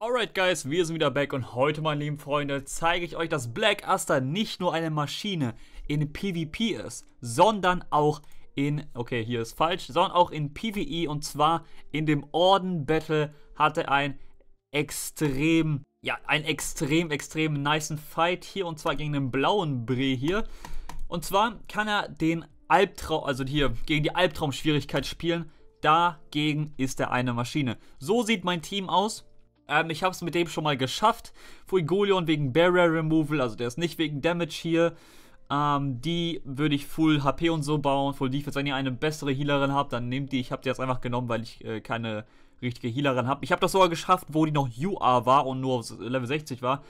Alright guys, wir sind wieder back und heute, meine lieben Freunde, zeige ich euch, dass Black Asta nicht nur eine Maschine in PvP ist, sondern auch in, okay, hier ist falsch, sondern auch in PvE, und zwar in dem Orden Battle hatte einen extrem nicen Fight hier, und zwar gegen den blauen Bree hier. Und zwar kann er den Albtraum, also hier gegen die Albtraum-Schwierigkeit spielen. Dagegen ist er eine Maschine. So sieht mein Team aus. Ich habe es mit dem schon mal geschafft. Fuegoleon wegen Barrier Removal, also der ist nicht wegen Damage hier. Die würde ich Full HP und so bauen, Full Defense. Wenn ihr eine bessere Healerin habt, dann nehmt die. Ich habe die jetzt einfach genommen, weil ich keine richtige Healerin habe. Ich habe das sogar geschafft, wo die noch UR war und nur auf Level 60 war.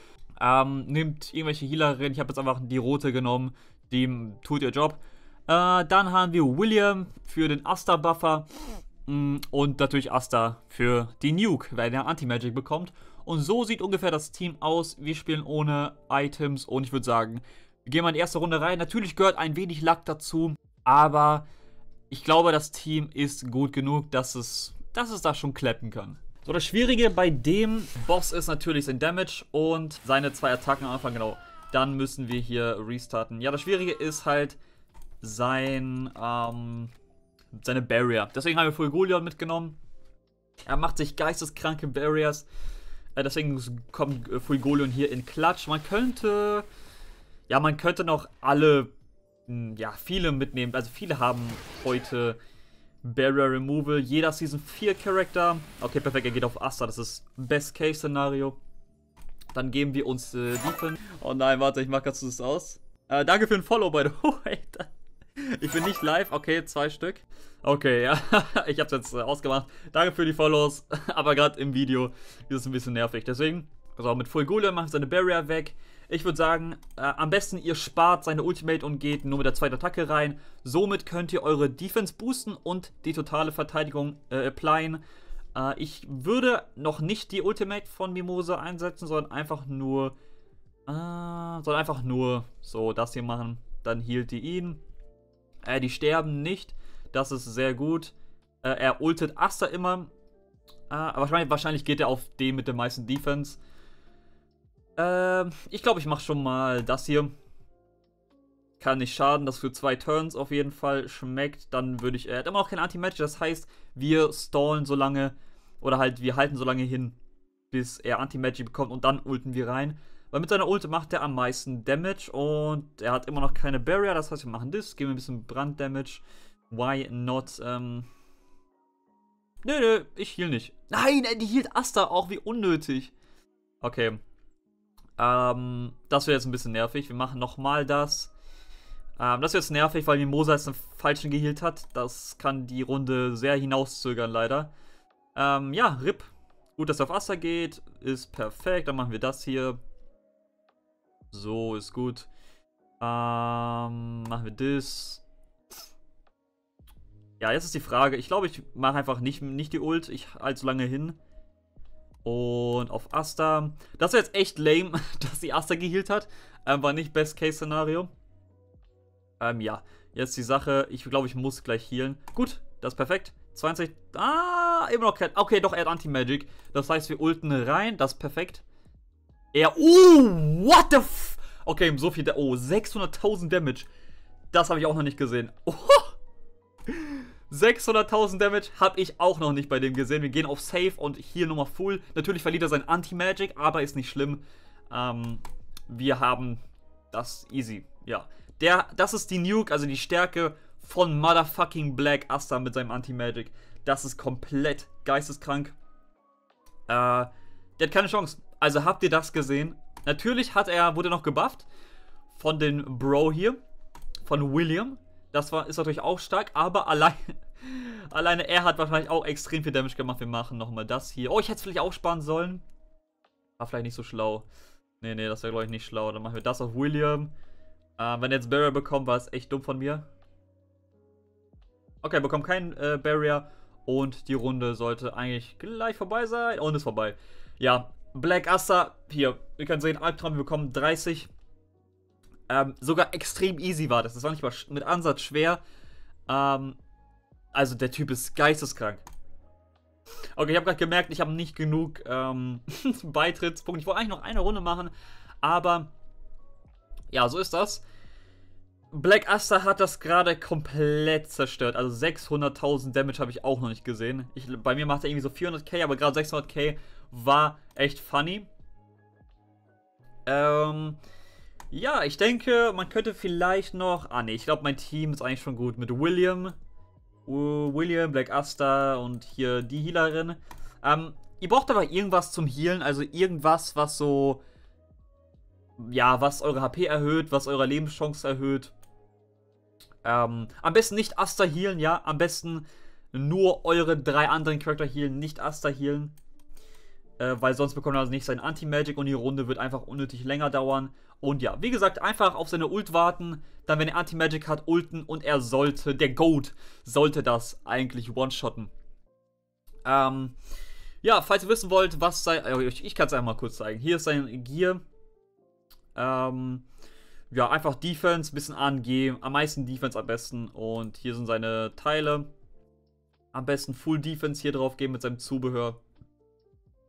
Nehmt irgendwelche Healerin. Ich habe jetzt einfach die rote genommen. Die tut ihr Job. Dann haben wir William für den Asta-Buffer. Und natürlich Asta für die Nuke, weil der Anti-Magic bekommt. Und so sieht ungefähr das Team aus. Wir spielen ohne Items und ich würde sagen, wir gehen mal in die erste Runde rein. Natürlich gehört ein wenig Luck dazu, aber ich glaube, das Team ist gut genug, dass es da schon klappen kann. So, das Schwierige bei dem Boss ist natürlich sein Damage und seine zwei Attacken am Anfang, genau. Dann müssen wir hier restarten. Ja, das Schwierige ist halt sein, seine Barrier. Deswegen haben wir Fuegoleon mitgenommen. Er macht sich geisteskranke Barriers. Deswegen kommt Fuegoleon hier in Klatsch. Man könnte... ja, man könnte noch alle... ja, viele mitnehmen. Also viele haben heute Barrier Removal. Jeder Season 4 Charakter. Okay, perfekt. Er geht auf Asta. Das ist Best Case Szenario. Dann geben wir uns Defense. Oh nein, warte. Ich mach ganz kurz das aus. Danke für den Follow, by the way. Ich bin nicht live. Okay, 2 Stück. Okay, ja. Ich hab's jetzt ausgemacht. Danke für die Follows. Aber gerade im Video ist es ein bisschen nervig. Deswegen, also mit Fuegoleon macht seine Barrier weg. Ich würde sagen, am besten ihr spart seine Ultimate und geht nur mit der zweiten Attacke rein. Somit könnt ihr eure Defense boosten und die totale Verteidigung applyen. Ich würde noch nicht die Ultimate von Mimosa einsetzen, sondern einfach nur so das hier machen. Dann healt die ihn. Die sterben nicht, das ist sehr gut. Er ultet Asta immer. Wahrscheinlich geht er auf den mit dem meisten Defense. Ich glaube, ich mache schon mal das hier. Kann nicht schaden, das für 2 Turns auf jeden Fall schmeckt. Dann würde ich... er hat immer noch kein Anti-Magic, das heißt, wir stallen so lange. Oder halt, wir halten so lange hin, bis er Anti-Magic bekommt und dann ulten wir rein. Weil mit seiner Ulte macht er am meisten Damage und er hat immer noch keine Barrier. Das heißt, wir machen das, geben ein bisschen Branddamage. Why not? Nö, ich heal nicht. Nein, die hielt Asta auch, wie unnötig. Okay. Das wird jetzt ein bisschen nervig. Wir machen nochmal das. Das wird jetzt nervig, weil Mimosa jetzt einen falschen gehealt hat. Das kann die Runde sehr hinauszögern, leider. Ja, RIP. Gut, dass er auf Asta geht. Ist perfekt. Dann machen wir das hier. So, ist gut. Machen wir das. Ja, jetzt ist die Frage. Ich glaube, ich mache einfach nicht die Ult. Ich halte so lange hin. Und auf Asta. Das war jetzt echt lame, dass die Asta gehealt hat. War nicht Best-Case-Szenario. Ja. Jetzt die Sache. Ich glaube, ich muss gleich healen. Gut, das ist perfekt. 20. Ah, immer noch kein... okay, doch, er hat Anti-Magic. Das heißt, wir ulten rein. Das ist perfekt. Er, what the f... okay, so viel... oh, 600.000 Damage. Das habe ich auch noch nicht gesehen. Oh, 600.000 Damage habe ich auch noch nicht bei dem gesehen. Wir gehen auf Safe und hier nochmal Full. Natürlich verliert er sein Anti-Magic, aber ist nicht schlimm. Wir haben das easy. Ja, das ist die Nuke, also die Stärke von motherfucking Black Asta mit seinem Anti-Magic. Das ist komplett geisteskrank. Der hat keine Chance. Also habt ihr das gesehen? Natürlich wurde er noch gebufft von den Bro hier, von William. Das ist natürlich auch stark, aber alleine er hat wahrscheinlich auch extrem viel Damage gemacht. Wir machen nochmal das hier. Oh, ich hätte es vielleicht auch sparen sollen. War vielleicht nicht so schlau. Nee, das wäre, glaube ich, nicht schlau. Dann machen wir das auf William. Wenn er jetzt Barrier bekommt, war es echt dumm von mir. Okay, bekommt keinen Barrier. Und die Runde sollte eigentlich gleich vorbei sein. Und ist vorbei. Ja. Black Asta, hier, ihr könnt sehen, Albtraum, wir bekommen 30. Sogar extrem easy war das. Das war nicht mal mit Ansatz schwer. Also der Typ ist geisteskrank. Okay, ich habe gerade gemerkt, ich habe nicht genug Beitrittspunkte. Ich wollte eigentlich noch eine Runde machen, aber ja, so ist das. Black Asta hat das gerade komplett zerstört. Also 600.000 Damage habe ich auch noch nicht gesehen. Bei mir macht er irgendwie so 400k, aber gerade 600k war echt funny. Ja, ich denke, man könnte vielleicht noch... Ah ne, ich glaube, mein Team ist eigentlich schon gut mit William. Black Asta und hier die Healerin. Ihr braucht aber irgendwas zum Healen, also irgendwas, was so... Ja, was eure HP erhöht, was eure Lebenschance erhöht. Am besten nicht Asta healen, ja. Am besten nur eure drei anderen Charakter healen, nicht Asta healen. Weil sonst bekommt er also nicht sein Anti-Magic und die Runde wird einfach unnötig länger dauern. Und ja, wie gesagt, einfach auf seine Ult warten. Dann, wenn er Anti-Magic hat, ulten und er sollte, der Goat, sollte das eigentlich one-shotten. Ja, falls ihr wissen wollt, was sein... Ich kann es einmal kurz zeigen. Hier ist sein Gear. Ja, einfach Defense, bisschen ANG, am meisten Defense am besten. Und hier sind seine Teile. Am besten Full Defense hier drauf geben mit seinem Zubehör.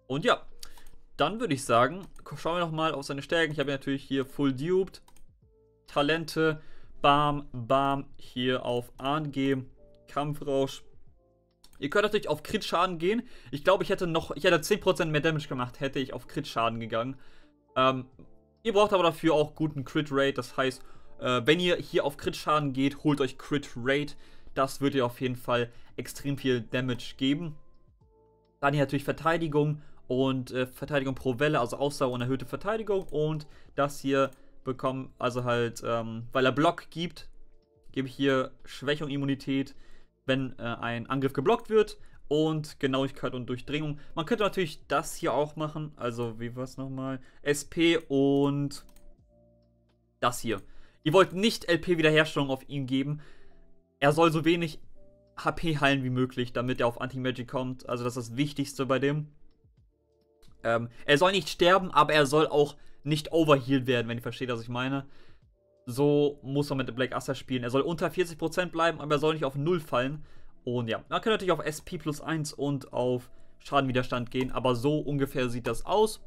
Und ja, dann würde ich sagen, schauen wir nochmal auf seine Stärken. Ich habe natürlich hier Full Duped, Talente, Bam, Bam, hier auf ANG, Kampfrausch. Ihr könnt natürlich auf Crit-Schaden gehen. Ich glaube, ich hätte 10% mehr Damage gemacht, hätte ich auf Crit-Schaden gegangen. Ihr braucht aber dafür auch guten Crit Rate, das heißt, wenn ihr hier auf Crit Schaden geht, holt euch Crit Rate. Das wird ihr auf jeden Fall extrem viel Damage geben. Dann hier natürlich Verteidigung und Verteidigung pro Welle, also Ausdauer und erhöhte Verteidigung. Und das hier bekommen, also halt, weil er Block gibt, gebe ich hier Schwächung, Immunität, wenn ein Angriff geblockt wird. Und Genauigkeit und Durchdringung. Man könnte natürlich das hier auch machen. Also, wie war es nochmal? SP und das hier. Ihr wollt nicht LP-Wiederherstellung auf ihn geben. Er soll so wenig HP heilen wie möglich, damit er auf Anti-Magic kommt. Also, das ist das Wichtigste bei dem. Er soll nicht sterben, aber er soll auch nicht overhealed werden, wenn ihr versteht, was ich meine. So muss man mit dem Black Asta spielen. Er soll unter 40% bleiben, aber er soll nicht auf 0 fallen. Und ja, man kann natürlich auf SP plus 1 und auf Schadenwiderstand gehen, aber so ungefähr sieht das aus.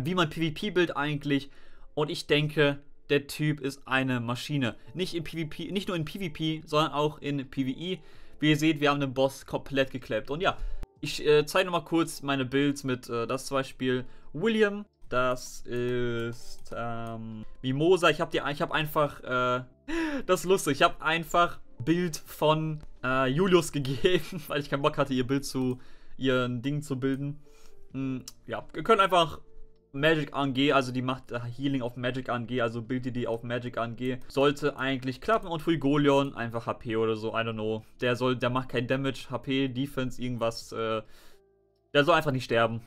Wie mein PvP-Bild eigentlich. Und ich denke, der Typ ist eine Maschine. Nicht nur in PvP, sondern auch in PvE. Wie ihr seht, wir haben den Boss komplett gekleppt. Und ja, ich zeige nochmal kurz meine Builds mit, das zum Beispiel William. Das ist Mimosa. Ich hab einfach, das ist lustig, ich habe einfach Bild von Julius gegeben, weil ich keinen Bock hatte, ihr Ding zu bilden. Ja, ihr könnt einfach Magic ANG, also die macht Healing auf Magic ANG, also bildet die auf Magic ANG. Sollte eigentlich klappen. Und Fuegoleon einfach HP oder so, I don't know. Der macht kein Damage, HP, Defense, irgendwas. Der soll einfach nicht sterben.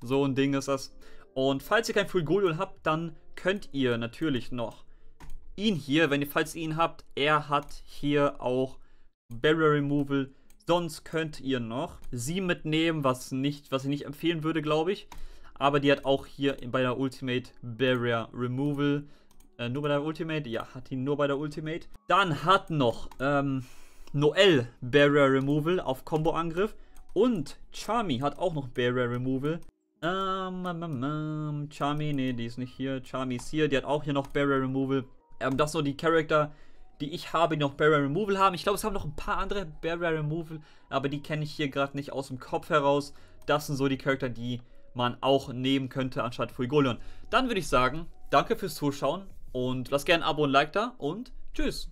So ein Ding ist das. Und falls ihr kein Fuegoleon habt, dann könnt ihr natürlich noch ihn hier, falls ihr ihn habt, er hat hier auch Barrier Removal. Sonst könnt ihr noch sie mitnehmen, was ich nicht empfehlen würde, glaube ich. Aber die hat auch hier bei der Ultimate Barrier Removal. Nur bei der Ultimate? Ja, hat die nur bei der Ultimate. Dann hat noch Noel Barrier Removal auf Combo-Angriff. Und Charmy hat auch noch Barrier Removal. Charmy, nee, die ist nicht hier. Charmy ist hier, die hat auch hier noch Barrier Removal. Das sind so die Charakter, die ich habe, die noch Barrier Removal haben. Ich glaube, es haben noch ein paar andere Barrier Removal, aber die kenne ich hier gerade nicht aus dem Kopf heraus. Das sind so die Charakter, die man auch nehmen könnte, anstatt Fuegoleon. Dann würde ich sagen, danke fürs Zuschauen und lasst gerne ein Abo und ein Like da und tschüss.